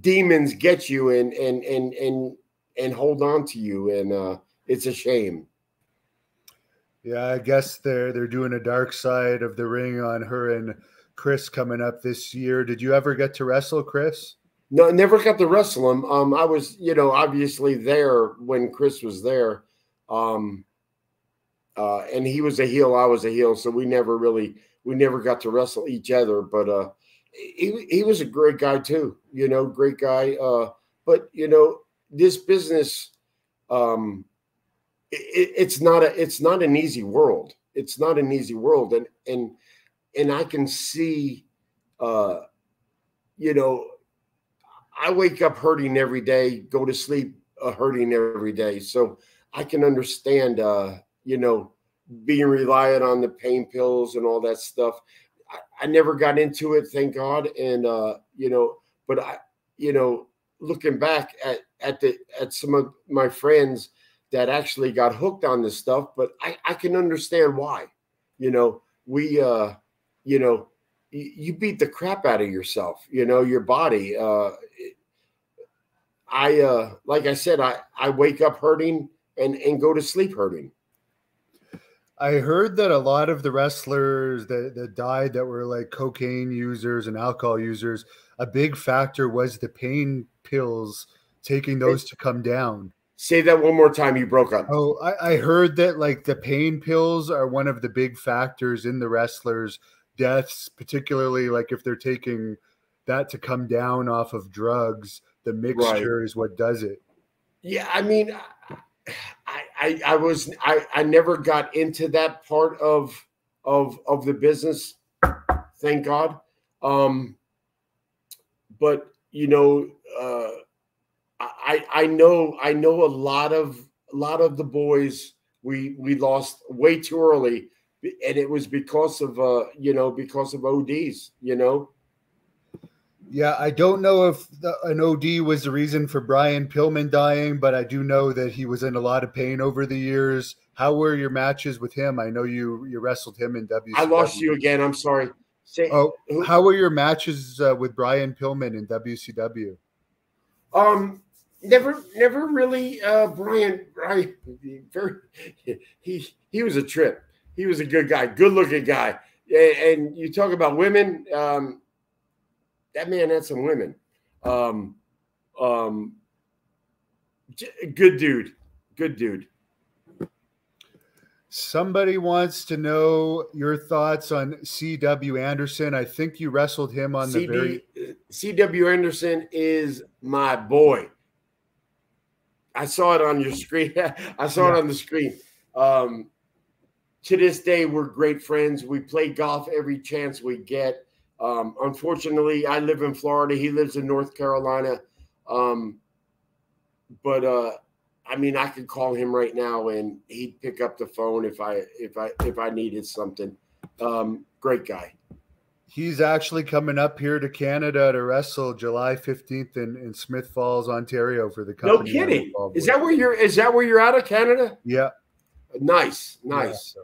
demons get you and and and and. and hold on to you, and uh, it's a shame. Yeah, I guess they're they're doing a Dark Side of the Ring on her and Chris coming up this year. Did you ever get to wrestle Chris? No, I never got to wrestle him. Um, I was, you know, obviously there when Chris was there, um, uh, and he was a heel, I was a heel, so we never really we never got to wrestle each other. But uh, he he was a great guy too, you know, great guy. Uh, but you know. This business, um, it, it's not a, it's not an easy world. It's not an easy world, and and and I can see, uh, you know, I wake up hurting every day, go to sleep uh, hurting every day. So I can understand, uh, you know, being reliant on the pain pills and all that stuff. I, I never got into it, thank God, and uh, you know, but I, you know. Looking back at at the at some of my friends that actually got hooked on this stuff, but I, I can understand why. You know, we uh you know you beat the crap out of yourself, you know, your body. Uh I uh like I said, I, I wake up hurting and, and go to sleep hurting. I heard that a lot of the wrestlers that, that died that were like cocaine users and alcohol users, a big factor was the pain pills, taking those to come down. Say that one more time. You broke up. Oh, I, I heard that like the pain pills are one of the big factors in the wrestlers' deaths, particularly like if they're taking that to come down off of drugs, the mixture right. is what does it. Yeah. I mean, I, I, I was, I, I never got into that part of, of, of the business. Thank God. Um, but you know, Uh, I I know I know a lot of a lot of the boys we we lost way too early, and it was because of uh you know because of O Ds, you know. Yeah, I don't know if the, an O D was the reason for Brian Pillman dying, but I do know that he was in a lot of pain over the years. How were your matches with him? I know you you wrestled him in W C W. I lost you again. I'm sorry. Say, oh, who, how were your matches uh, with Brian Pillman in W C W? Um, never, never really, uh, Brian, Brian, very, he, he was a trip. He was a good guy, good looking guy. And, and you talk about women, um, that man had some women, um, um, good dude, good dude. Somebody wants to know your thoughts on C W Anderson. I think you wrestled him on the very... C W Anderson is my boy. I saw it on your screen. I saw yeah. it on the screen. Um, to this day, we're great friends. We play golf every chance we get. Um, unfortunately, I live in Florida. He lives in North Carolina. Um, but... Uh, I mean, I could call him right now and he'd pick up the phone if I if I if I needed something. Um, great guy. He's actually coming up here to Canada to wrestle July fifteenth in, in Smith Falls, Ontario for the company. No kidding. Is that where you're is that where you're out of Canada? Yeah. Nice, nice. Yeah,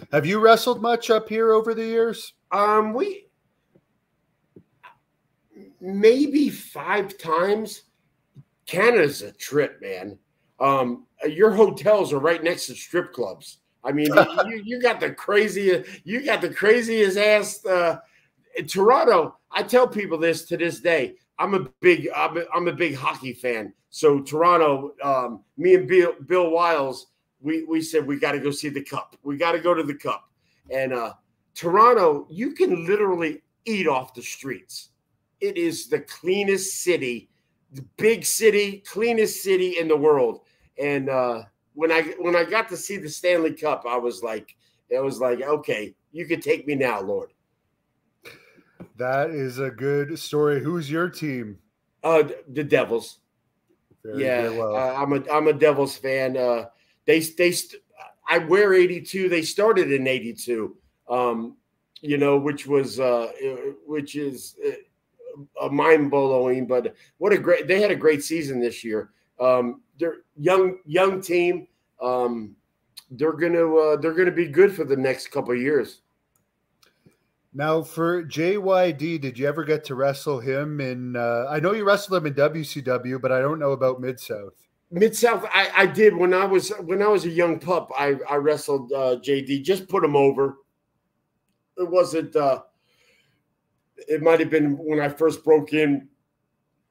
so. Have you wrestled much up here over the years? Um, we maybe five times. Canada's a trip, man. Um, your hotels are right next to strip clubs. I mean, you, you got the craziest, you got the craziest ass, uh, in Toronto. I tell people this to this day, I'm a big, I'm a, I'm a big hockey fan. So Toronto, um, me and Bill, Bill Wiles, we, we said, we got to go see the cup. We got to go to the cup. And uh, Toronto, you can literally eat off the streets. It is the cleanest city, the big city, cleanest city in the world. And uh, when I when I got to see the Stanley Cup, I was like, it was like, okay, you can take me now, Lord. That is a good story. Who's your team? Uh, the Devils. Very, yeah, very well. uh, I'm a I'm a Devils fan. Uh, they they st I wear eighty-two. They started in eighty-two. Um, you know, which was uh, which is uh, mind blowing. But what a great they had a great season this year. Um, they're young young team. Um, they're gonna uh, they're gonna be good for the next couple of years. Now for J Y D, did you ever get to wrestle him in uh, – I know you wrestled him in W C W, but I don't know about Mid-South. Mid-South, I, I did. When I was when I was a young pup, I, I wrestled uh, J D. Just put him over. It wasn't uh, – it might have been when I first broke in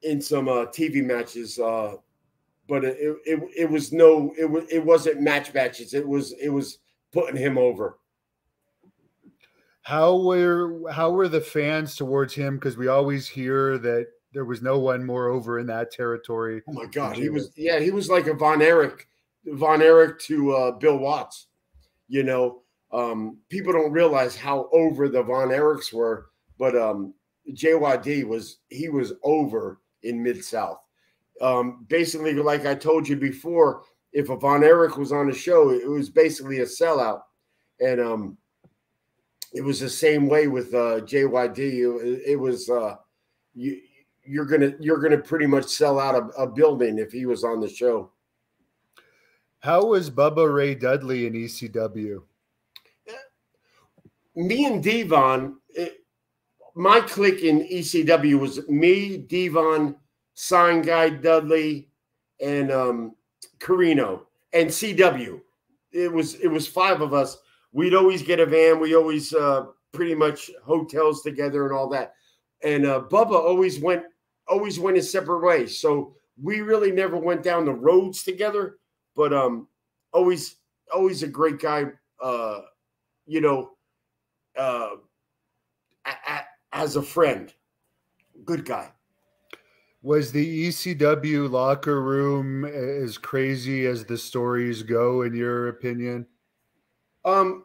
in some uh, T V matches, uh, but it, it, it was no – it was, it wasn't match matches. It was, it was putting him over. How were how were the fans towards him? Because we always hear that there was no one more over in that territory. Oh my God, he was yeah, he was like a Von Erich, Von Erich to uh, Bill Watts. You know, um, people don't realize how over the Von Erichs were, but um, J Y D was he was over in Mid-South. Um, basically, like I told you before, if a Von Erich was on a show, it was basically a sellout, and um. It was the same way with uh, J Y D. It, it was uh, you, you're gonna you're gonna pretty much sell out a, a building if he was on the show. How was Bubba Ray Dudley in E C W? Me and Devon, it, my clique in E C W was me, Devon, Sign Guy Dudley, and um, Carino, and C W. It was it was five of us. We'd always get a van. We always uh, pretty much hotels together and all that. And uh, Bubba always went always went his separate ways. So we really never went down the roads together. But um, always always a great guy. Uh, you know, uh, as a friend, good guy. Was the E C W locker room as crazy as the stories go, in your opinion? Um,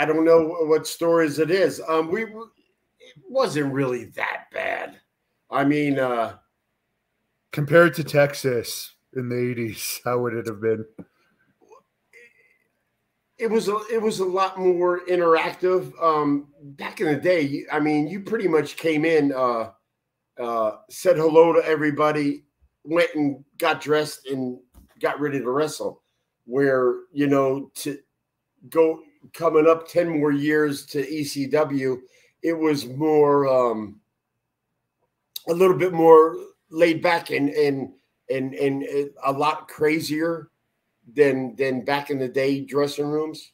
I don't know what stories it is. Um, we it wasn't really that bad. I mean, uh, compared to Texas in the eighties, how would it have been? It was a, it was a lot more interactive. Um, back in the day, I mean, you pretty much came in, uh, uh, said hello to everybody, went and got dressed and got ready to wrestle. Where you know to. Go coming up ten more years to E C W, it was more um, a little bit more laid back and and and and a lot crazier than than back in the day dressing rooms.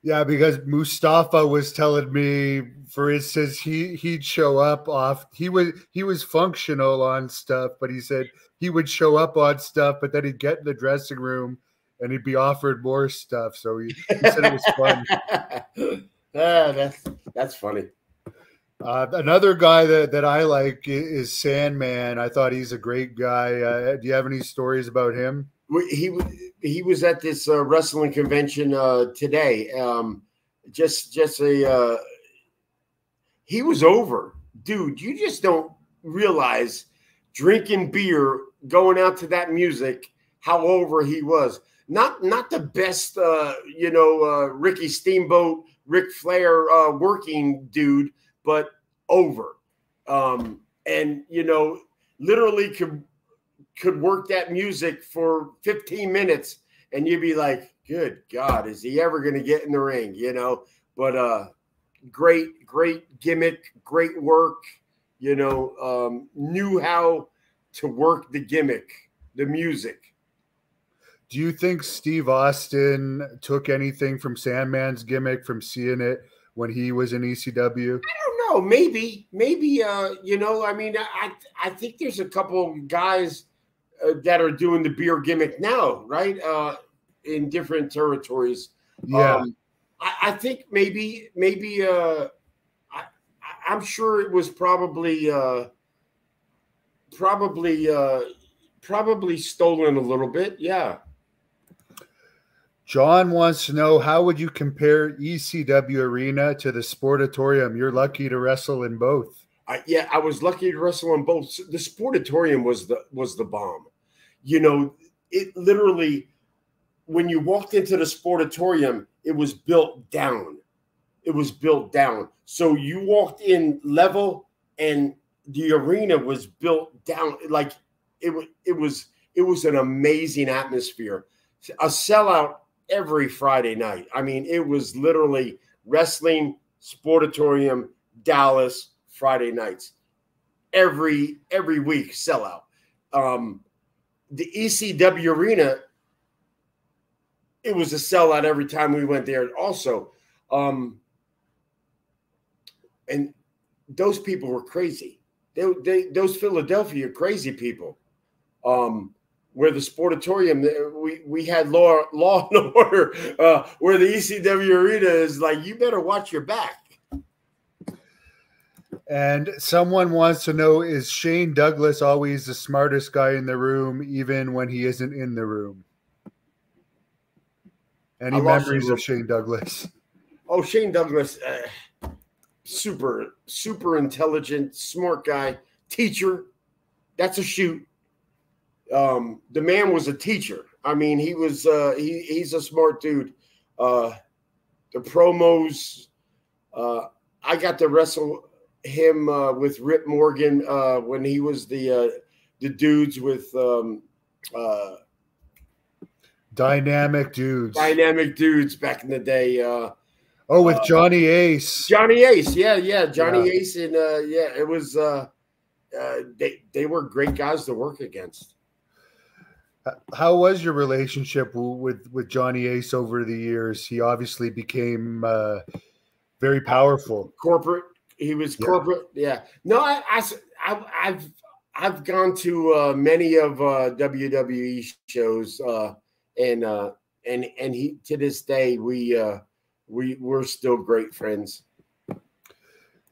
Yeah, because Mustafa was telling me, for instance, he he'd show up off. He was he was functional on stuff, but he said he would show up on stuff, but then he'd get in the dressing room. And he'd be offered more stuff, so he, he said it was fun. ah, that's that's funny. Uh, another guy that that I like is Sandman. I thought he's a great guy. Uh, do you have any stories about him? He he was at this uh, wrestling convention uh, today. Um, just just a uh, he was over, dude. You just don't realize drinking beer, going out to that music, how over he was. Not not the best, uh, you know, uh, Ricky Steamboat, Ric Flair uh, working dude, but over. Um, and, you know, literally could, could work that music for fifteen minutes and you'd be like, good God, is he ever going to get in the ring, you know? But uh, great, great gimmick, great work, you know, um, knew how to work the gimmick, the music. Do you think Steve Austin took anything from Sandman's gimmick, from seeing it when he was in E C W? I don't know. Maybe, maybe, uh, you know, I mean, I, I think there's a couple guys uh, that are doing the beer gimmick now, right? Uh, in different territories. Yeah. Um, I, I think maybe maybe uh, I, I'm sure it was probably uh, probably uh, probably stolen a little bit. Yeah. John wants to know, how would you compare E C W Arena to the Sportatorium? You're lucky to wrestle in both. I, yeah, I was lucky to wrestle in both. The Sportatorium was the was the bomb. You know, it literally, when you walked into the Sportatorium, it was built down. It was built down. So you walked in level, and the arena was built down. Like it was, it was, it was an amazing atmosphere. A sellout every Friday night. I mean, it was literally wrestling, Sportatorium, Dallas, Friday nights, every every week sellout. Um, the E C W Arena, it was a sellout every time we went there. Also, um, and those people were crazy. They, they those Philadelphia crazy people. Um, where the Sportatorium, we we had law law and order. Uh, where the E C W Arena is like, you better watch your back. And someone wants to know, is Shane Douglas always the smartest guy in the room, even when he isn't in the room? Any memories of Shane Douglas? Oh, Shane Douglas, uh, super, super intelligent, smart guy, teacher. That's a shoot. Um, the man was a teacher. I mean, he was, uh, he, he's a smart dude. Uh, the promos, uh, I got to wrestle him uh, with Rip Morgan uh, when he was the uh, the dudes with um, uh, dynamic dudes, dynamic dudes back in the day. Uh, oh, with uh, Johnny Ace, Johnny Ace, yeah, yeah, Johnny yeah. Ace, and uh, yeah, it was uh, uh, they they were great guys to work against. How was your relationship with with Johnny Ace over the years? He obviously became uh, very powerful. Corporate. He was corporate, yeah. yeah. No, I, I, I, I've, I've gone to uh, many of uh, W W E shows, uh, and uh, and and he to this day we uh, we we're still great friends.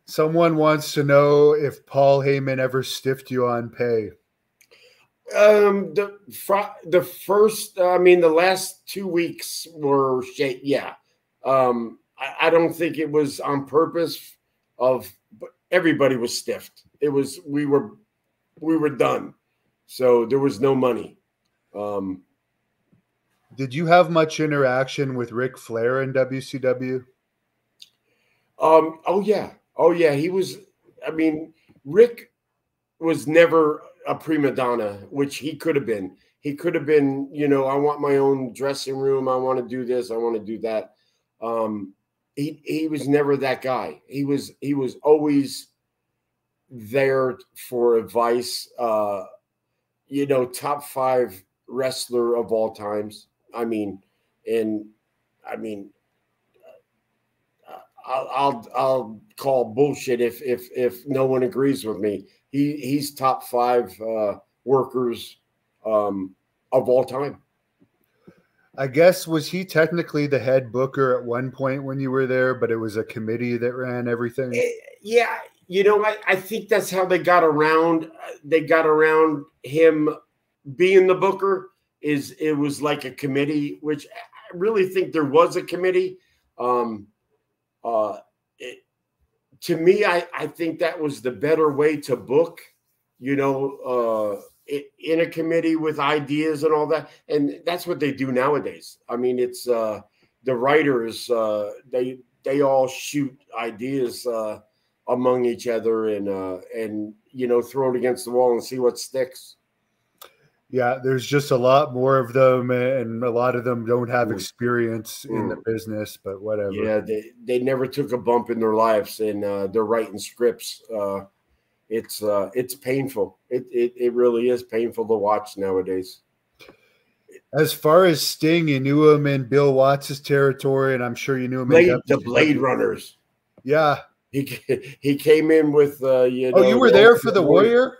Someone wants to know if Paul Heyman ever stiffed you on pay. Um, the the first, I mean, the last two weeks were shit. Yeah, um, I, I don't think it was on purpose. Of everybody was stiffed. It was we were we were done, so there was no money. Um, Did you have much interaction with Ric Flair in W C W? Um, oh yeah, oh yeah. He was. I mean, Ric was never a prima donna, which he could have been. He could have been. You know, I want my own dressing room. I want to do this. I want to do that. Um, He he was never that guy. He was he was always there for advice. Uh, you know, top five wrestler of all times. I mean, and I mean, I'll I'll, I'll call bullshit if if if no one agrees with me. He he's top five uh, workers um, of all time. I guess, was he technically the head booker at one point when you were there, but it was a committee that ran everything? Yeah. You know, I, I think that's how they got around. They got around him being the booker. Is it was like a committee, which I really think there was a committee. Um, uh, it, to me, I, I think that was the better way to book, you know, uh, in a committee with ideas and all that. And that's what they do nowadays. I mean, it's uh, the writers, uh, they, they all shoot ideas uh, among each other and, uh, and, you know, throw it against the wall and see what sticks. Yeah. There's just a lot more of them, and a lot of them don't have experience mm. in the business, but whatever. Yeah. They, they never took a bump in their lives, and uh, they're writing scripts. Uh, It's uh, it's painful. It, it it really is painful to watch nowadays. As far as Sting, you knew him in Bill Watts' territory, and I'm sure you knew him Blade, in the Blade Runners. Yeah, he he came in with uh, you know. Oh, you were there for the Warrior?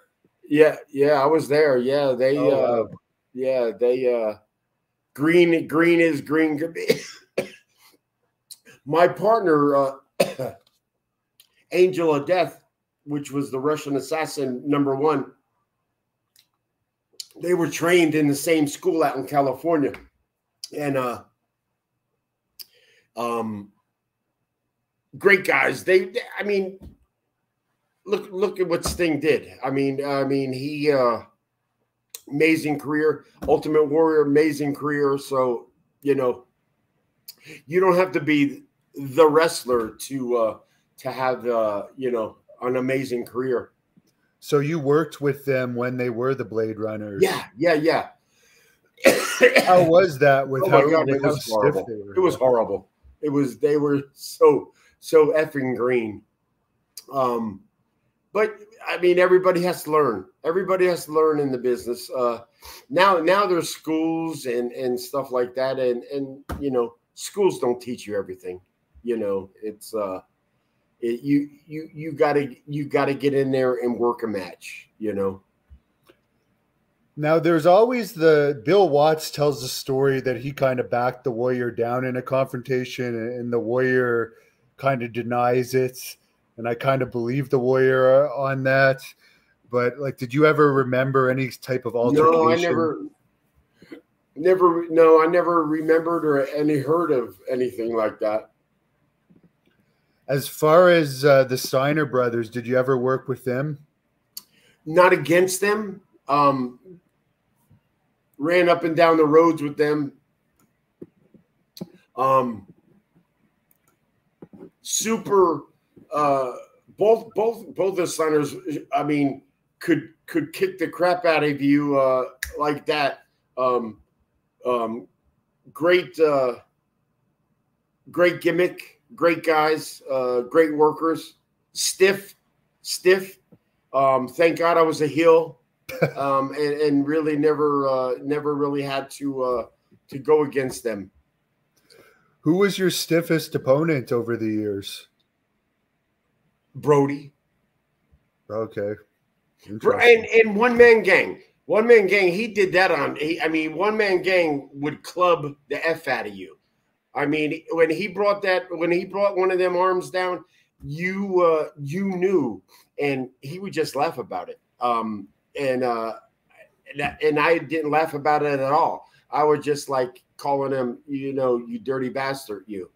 Yeah, yeah, I was there. Yeah, they. Oh. Uh, yeah, they. Uh, green, green is green. My partner, uh, Angel of Death, which was the Russian Assassin number one, they were trained in the same school out in California. And uh, um, great guys. They, they, I mean, look, look at what Sting did. I mean, I mean, he uh, amazing career, Ultimate Warrior, amazing career. So, you know, you don't have to be the wrestler to uh, to have uh, you know, an amazing career. So you worked with them when they were the Blade Runners. Yeah, yeah, yeah. How was that? With oh how, my God, with it was how horrible. Stiff they were. It was horrible. It was they were so so effing green. Um, but I mean, everybody has to learn. Everybody has to learn in the business. Uh, now, now there's schools and and stuff like that, and and you know, schools don't teach you everything. You know, it's uh, it, you you you gotta you gotta get in there and work a match. You know. Now, there's always the Bill Watts tells the story that he kind of backed the Warrior down in a confrontation, and the Warrior kind of denies it. And I kind of believe the Warrior on that. But, like, did you ever remember any type of altercation? No, I never, never, no, I never remembered or any heard of anything like that. As far as uh, the Steiner brothers, did you ever work with them? Not against them. Um, ran up and down the roads with them. Um, super, uh, both, both, both the Steiners, I mean, could, could kick the crap out of you, uh, like that. Um, um, great, uh, great gimmick, great guys, uh, great workers, stiff, stiff. Um, thank God I was a heel. um, and, and really never, uh, never really had to, uh, to go against them. Who was your stiffest opponent over the years? Brody. Okay. And, and one man gang, one man gang. He did that on, he, I mean, one man gang would club the F out of you. I mean, when he brought that, when he brought one of them arms down, you, uh, you knew, and he would just laugh about it. Um, And uh, and I didn't laugh about it at all. I was just like calling him, you know, you dirty bastard, you.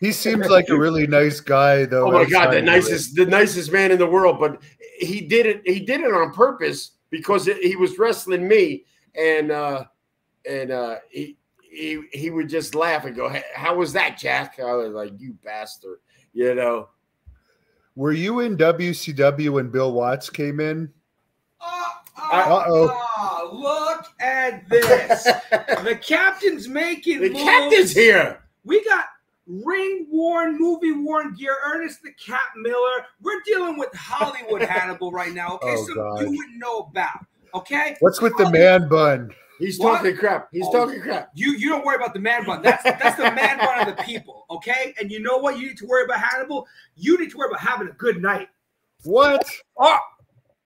He seems like a really nice guy, though. Oh my God, the nicest, the nicest man in the world. But he did it. He did it on purpose because it, he was wrestling me, and uh, and uh, he he he would just laugh and go, hey, "How was that, Jack?" I was like, "You bastard," you know. Were you in W C W when Bill Watts came in? Uh, uh oh! Uh, look at this. The captain's making the moves. Captain's here. We got ring-worn, movie-worn gear. Ernest the Cat Miller. We're dealing with Hollywood Hannibal right now. Okay, oh, so God. You wouldn't know about. Okay. What's with oh, the man bun? He's what? talking crap. He's oh, talking crap. You you don't worry about the man bun. That's that's the man bun of the people, okay? And you know what? You need to worry about Hannibal. You need to worry about having a good night. What? Oh.